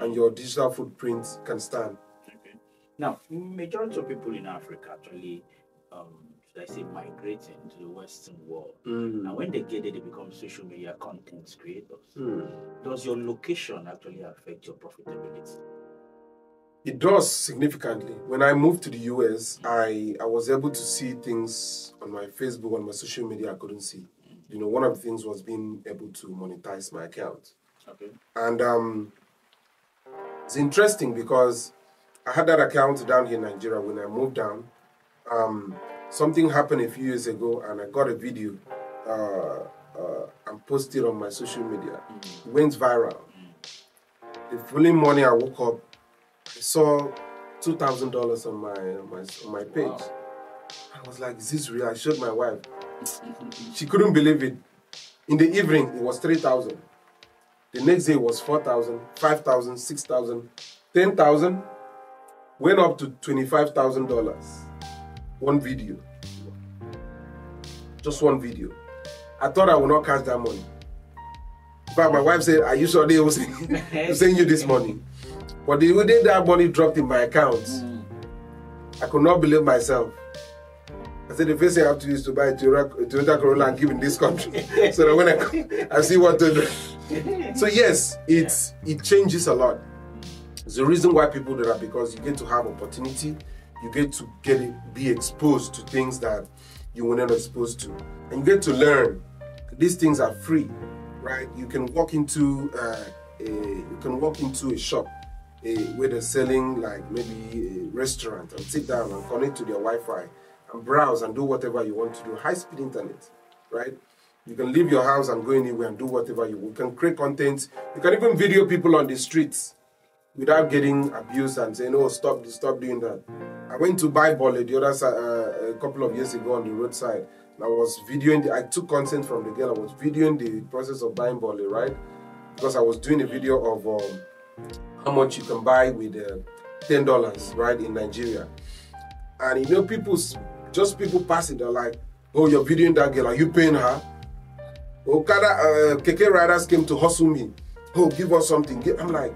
and your digital footprint can stand. Okay. Now, majority of people in Africa actually um, I say migrating to the Western world. Mm. Now, when they get there, they become social media content creators. Mm. Does your location actually affect your profitability? It does significantly. When I moved to the U S, I, I was able to see things on my Facebook, on my social media I couldn't see. You know, one of the things was being able to monetize my account. Okay. And um, It's interesting because I had that account down here in Nigeria when I moved down. Um, something happened a few years ago and I got a video uh, uh, and posted on my social media. It went viral. The following morning I woke up, I saw two thousand dollars on my, on my, on my page. Wow. I was like, is this real? I showed my wife. She couldn't believe it. In the evening, it was three thousand. The next day, it was four thousand, five thousand, six thousand, ten thousand. Went up to twenty-five thousand dollars. One video. Just one video. I thought I would not cash that money. But my wife said, are you sure they will send you this money? But the day that money dropped in my account, mm. I could not believe myself. I said the first thing I have to do is to buy a Toyota Corolla and give in this country. So that when I come, I see what to do. So yes, it's, it changes a lot. It's the reason why people do that, because you get to have opportunity, you get to get it, be exposed to things that you were not exposed to. And you get to learn. These things are free, right? You can walk into, uh, a, you can walk into a shop a, where they're selling like maybe a restaurant, and sit down and connect to their Wi-Fi. And browse and do whatever you want to do. High-speed internet, right? You can leave your house and go anywhere and do whatever you want. You can create content. You can even video people on the streets without getting abused and saying, "Oh, stop, stop doing that." I went to buy Bole the other side uh, a couple of years ago on the roadside. And I was videoing. The, I took content from the girl. I was videoing the process of buying Bole, right? Because I was doing a video of um, how much you can buy with uh, ten dollars, right, in Nigeria. And you know, people's Just people passing, they're like, "Oh, you're videoing that girl, are you paying her? Okada, uh, K K riders came to hustle me. Oh, give us something." Give. I'm like,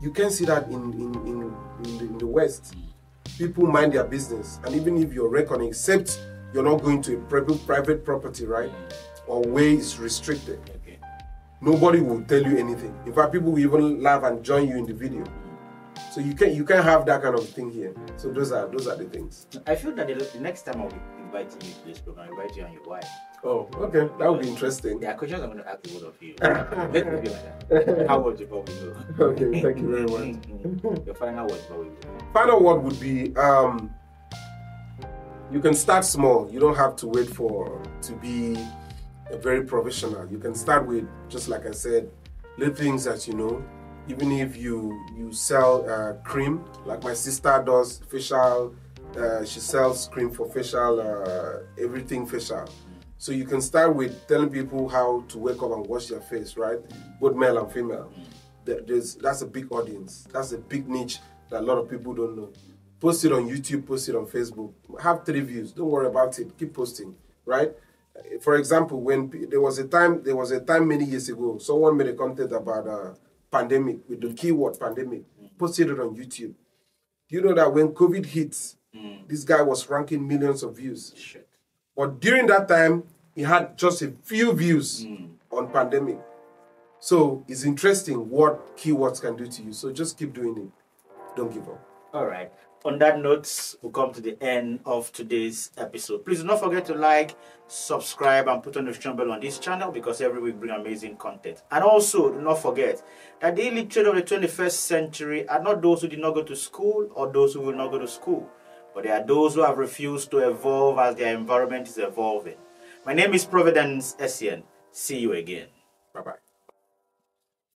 you can see that in, in, in, in, the, in the West. People mind their business. And even if you're reckoning, except you're not going to a private property, right? Or where it's restricted. Okay. Nobody will tell you anything. In fact, people will even laugh and join you in the video. So you can you can have that kind of thing here. So those are those are the things. I feel that the, the next time I'll be inviting you to this program, I'll invite you and your wife. Oh, okay, that would be interesting. There are questions I'm going to ask both of you. Let me be like that. How would you probably know? Okay, thank you very much. Your final word, probably. Final word would be um, you can start small. You don't have to wait for to be a very professional. You can start with, just like I said, little things that you know. Even if you you sell uh, cream, like my sister does facial, uh, she sells cream for facial, uh, everything facial. So you can start with telling people how to wake up and wash their face, right? Both male and female. There's, that's a big audience. That's a big niche that a lot of people don't know. Post it on YouTube, post it on Facebook. Have three views. Don't worry about it. Keep posting, right? For example, when there was a time, there was a time many years ago, someone made a content about Uh, pandemic, with the keyword pandemic, posted it on YouTube. Do you know that when COVID hits, mm. this guy was ranking millions of views? Shit. But during that time, he had just a few views mm. on pandemic. So it's interesting what keywords can do to you. So just keep doing it. Don't give up. All right. On that note, we'll come to the end of today's episode. Please do not forget to like, subscribe, and put on the notification bell on this channel, because every week bring amazing content. And also, do not forget that the illiterate of the twenty-first century are not those who did not go to school or those who will not go to school, but they are those who have refused to evolve as their environment is evolving. My name is Providence Essien. See you again. Bye-bye.